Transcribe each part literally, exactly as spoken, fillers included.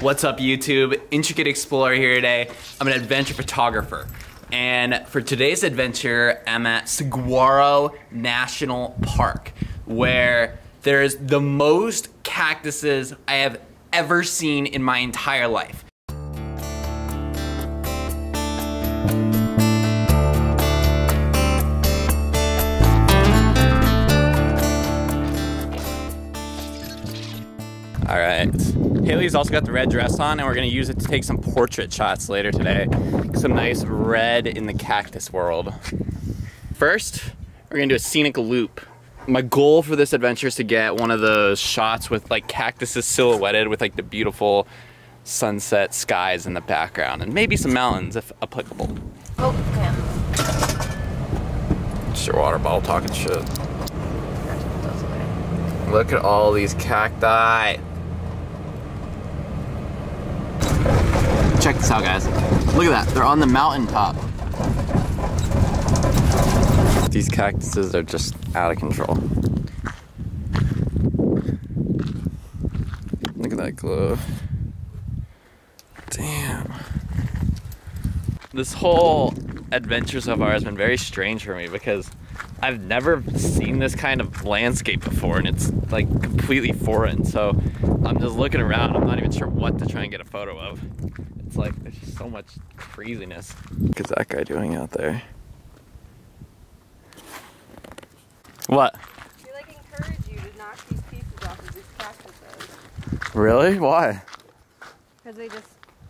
What's up YouTube? Intricate Explorer here today. I'm an adventure photographer. And for today's adventure, I'm at Saguaro National Park, where there's the most cactuses I have ever seen in my entire life. All right, Haley's also got the red dress on and we're gonna use it to take some portrait shots later today. Some nice red in the cactus world. First, we're gonna do a scenic loop. My goal for this adventure is to get one of those shots with like cactuses silhouetted with like the beautiful sunset skies in the background and maybe some mountains if applicable. Oh, okay. It's your water bottle talking shit. Look at all these cacti. Check this out, guys. Look at that, they're on the mountaintop. These cactuses are just out of control. Look at that glow. Damn. This whole adventure so far has been very strange for me because I've never seen this kind of landscape before and it's like completely foreign. So I'm just looking around. I'm not even sure what to try and get a photo of. It's like there's just so much craziness. Look at that guy doing out there. What? They like encourage you to knock these pieces off of these cactuses. Really? Why? Because they just,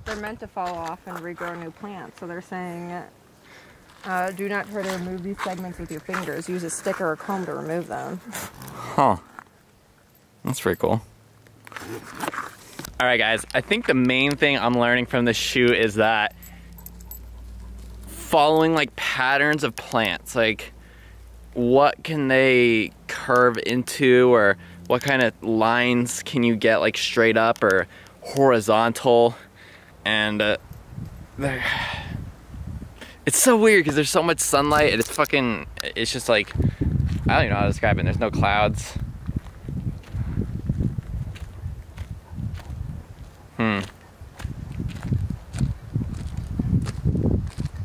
they're meant to fall off and regrow new plants. So they're saying uh, do not try to remove these segments with your fingers. Use a stick or a comb to remove them. Huh. That's pretty cool. All right, guys, I think the main thing I'm learning from this shoot is that following like patterns of plants, like what can they curve into or what kind of lines can you get like straight up or horizontal? And uh, it's so weird because there's so much sunlight and it's fucking, it's just like, I don't even know how to describe it. There's no clouds. Hmm.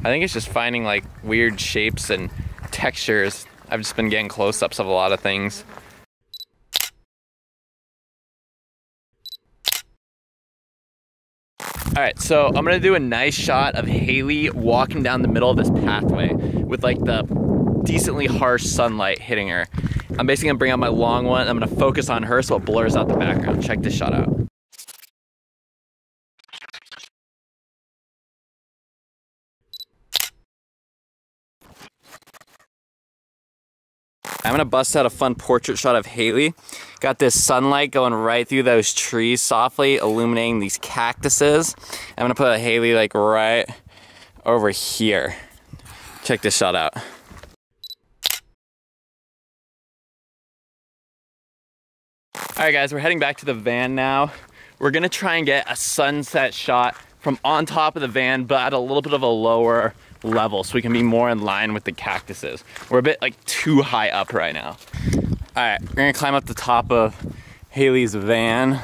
I think it's just finding like weird shapes and textures. I've just been getting close-ups of a lot of things. All right, so I'm gonna do a nice shot of Haley walking down the middle of this pathway with like the decently harsh sunlight hitting her. I'm basically gonna bring out my long one. I'm gonna focus on her so it blurs out the background. Check this shot out. I'm gonna bust out a fun portrait shot of Haley. Got this sunlight going right through those trees softly, illuminating these cactuses. I'm gonna put Haley like right over here. Check this shot out. All right, guys, we're heading back to the van now. We're gonna try and get a sunset shot from on top of the van, but at a little bit of a lower level so we can be more in line with the cactuses. We're a bit like too high up right now. All right, we're gonna climb up the top of Haley's van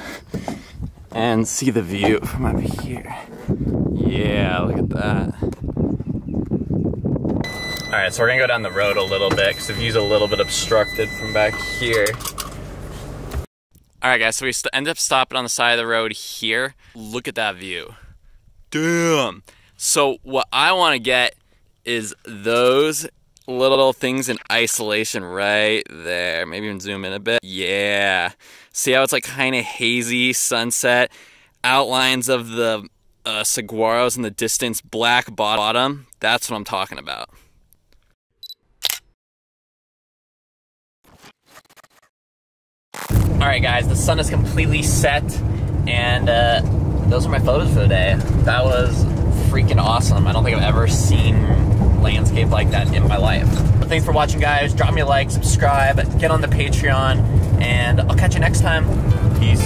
and see the view from up here. Yeah, look at that. All right, so we're gonna go down the road a little bit because the view's a little bit obstructed from back here. All right, guys, so we end up stopping on the side of the road here. Look at that view. Damn. So what I want to get is those little things in isolation right there. Maybe even zoom in a bit. Yeah. See how it's like kind of hazy sunset, outlines of the uh, saguaros in the distance, black bottom. That's what I'm talking about. All right, guys, the sun is completely set, and uh, those are my photos for the day. That was freaking awesome. I don't think I've ever seen landscape like that in my life. But thanks for watching, guys. Drop me a like, subscribe, get on the Patreon, and I'll catch you next time. Peace.